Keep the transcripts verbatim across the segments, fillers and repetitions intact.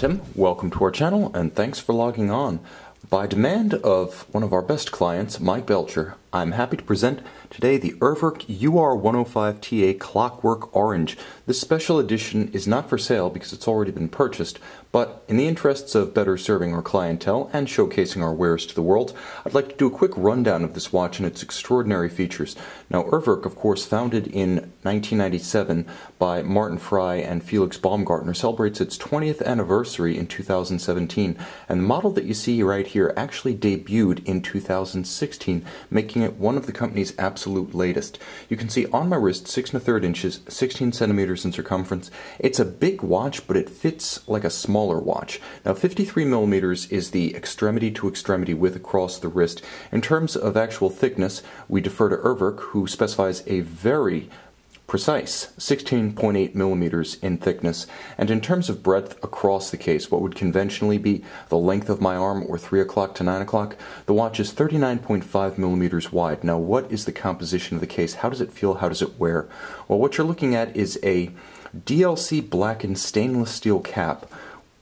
Tim, welcome to our channel and thanks for logging on. By demand of one of our best clients, Mike Belcher, I'm happy to present today the Urwerk U R one oh five T A Clockwork Orange. This special edition is not for sale because it's already been purchased, but in the interests of better serving our clientele and showcasing our wares to the world, I'd like to do a quick rundown of this watch and its extraordinary features. Now, Urwerk, of course, founded in nineteen ninety-seven by Martin Fry and Felix Baumgartner, celebrates its twentieth anniversary in two thousand seventeen, and the model that you see right here actually debuted in two thousand sixteen, making it one of the company's absolute latest. You can see on my wrist six and a third inches, sixteen centimeters in circumference. It's a big watch, but it fits like a smaller watch. Now, fifty-three millimeters is the extremity to extremity width across the wrist. In terms of actual thickness, we defer to Urwerk, who specifies a very precise sixteen point eight millimeters in thickness, and in terms of breadth across the case, what would conventionally be the length of my arm or three o'clock to nine o'clock, the watch is thirty-nine point five millimeters wide. Now, what is the composition of the case? How does it feel? How does it wear? Well, what you're looking at is a D L C blackened stainless steel cap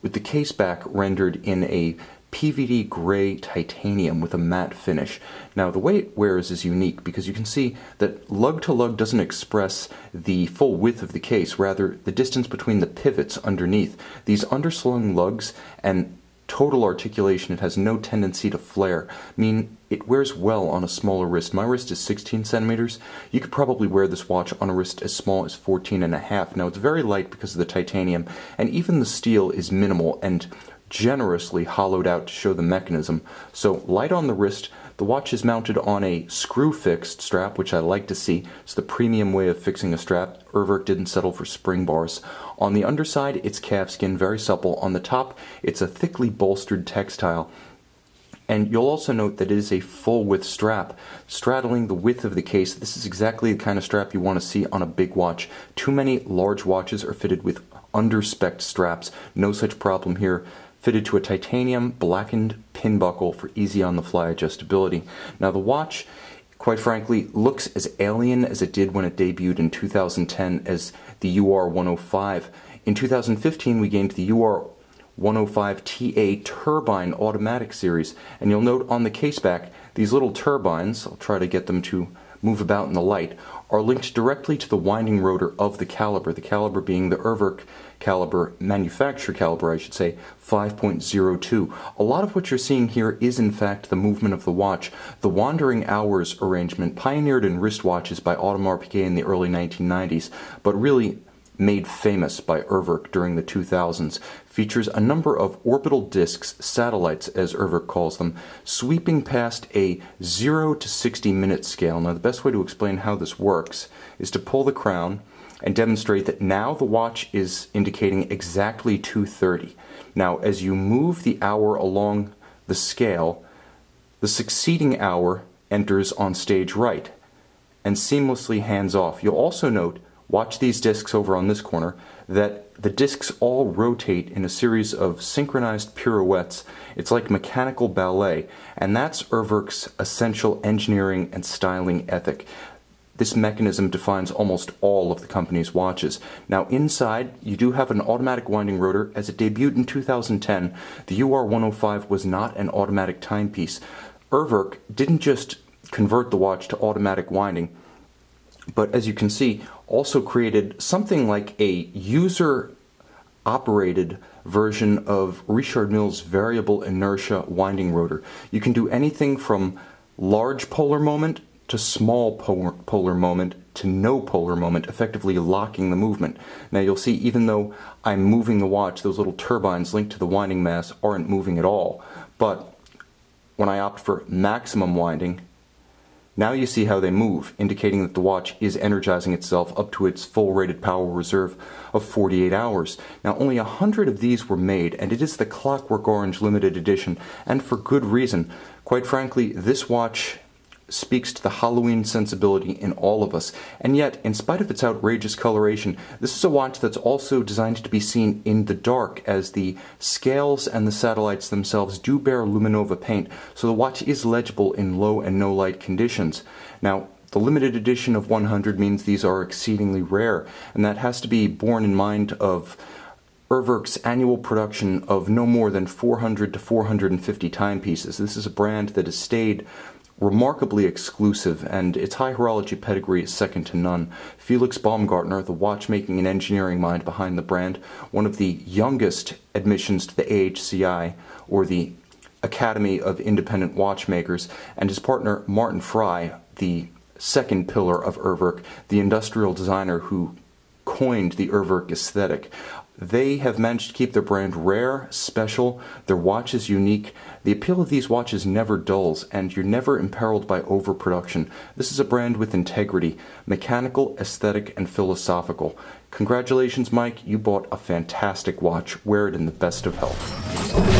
with the case back rendered in a P V D gray titanium with a matte finish. Now, the way it wears is unique because you can see that lug to lug doesn't express the full width of the case, rather the distance between the pivots underneath. These underslung lugs and total articulation, it has no tendency to flare, I mean, it wears well on a smaller wrist. My wrist is sixteen centimeters. You could probably wear this watch on a wrist as small as fourteen and a half. Now, it's very light because of the titanium, and even the steel is minimal and generously hollowed out to show the mechanism. So, light on the wrist. The watch is mounted on a screw-fixed strap, which I like to see. It's the premium way of fixing a strap. Urwerk didn't settle for spring bars. On the underside, it's calfskin, very supple. On the top, it's a thickly bolstered textile. And you'll also note that it is a full-width strap, straddling the width of the case. This is exactly the kind of strap you want to see on a big watch. Too many large watches are fitted with under-specced straps. No such problem here. Fitted to a titanium blackened pin buckle for easy on-the-fly adjustability. Now, the watch, quite frankly, looks as alien as it did when it debuted in two thousand ten as the U R one oh five. In two thousand fifteen, we gained the U R one oh five T A Turbine Automatic series, and you'll note on the case back, these little turbines, I'll try to get them to move about in the light, are linked directly to the winding rotor of the caliber, the caliber being the Urwerk caliber, manufacturer caliber I should say, five point oh two. A lot of what you're seeing here is in fact the movement of the watch. The wandering hours arrangement, pioneered in wristwatches by Audemars Piguet in the early nineteen nineties, but really made famous by Urwerk during the two thousands, features a number of orbital discs, satellites as Urwerk calls them, sweeping past a zero to sixty minute scale. Now, the best way to explain how this works is to pull the crown and demonstrate that now the watch is indicating exactly two thirty. Now, as you move the hour along the scale, the succeeding hour enters on stage right and seamlessly hands off. You'll also note, watch these discs over on this corner, that the discs all rotate in a series of synchronized pirouettes. It's like mechanical ballet, and that's Urwerk's essential engineering and styling ethic. This mechanism defines almost all of the company's watches. Now, inside, you do have an automatic winding rotor. As it debuted in two thousand ten, the U R one oh five was not an automatic timepiece. Urwerk didn't just convert the watch to automatic winding, but as you can see, also created something like a user-operated version of Richard Mills' variable inertia winding rotor. You can do anything from large polar moment to small polar moment to no polar moment, effectively locking the movement. Now, you'll see even though I'm moving the watch, those little turbines linked to the winding mass aren't moving at all. But when I opt for maximum winding, now you see how they move, indicating that the watch is energizing itself up to its full rated power reserve of forty-eight hours. Now, only a hundred of these were made, and it is the Clockwork Orange limited edition, and for good reason. Quite frankly, this watch speaks to the Halloween sensibility in all of us. And yet, in spite of its outrageous coloration, this is a watch that's also designed to be seen in the dark, as the scales and the satellites themselves do bear luminova paint, so the watch is legible in low and no light conditions. Now, the limited edition of one hundred means these are exceedingly rare, and that has to be borne in mind of Urwerk's annual production of no more than four hundred to four hundred fifty timepieces. This is a brand that has stayed remarkably exclusive, and its high horology pedigree is second to none. Felix Baumgartner, the watchmaking and engineering mind behind the brand, one of the youngest admissions to the A H C I, or the Academy of Independent Watchmakers, and his partner Martin Fry, the second pillar of Urwerk, the industrial designer who coined the Urwerk aesthetic. They have managed to keep their brand rare, special, their watches unique. The appeal of these watches never dulls, and you're never imperiled by overproduction. This is a brand with integrity, mechanical, aesthetic, and philosophical. Congratulations, Mike, you bought a fantastic watch. Wear it in the best of health.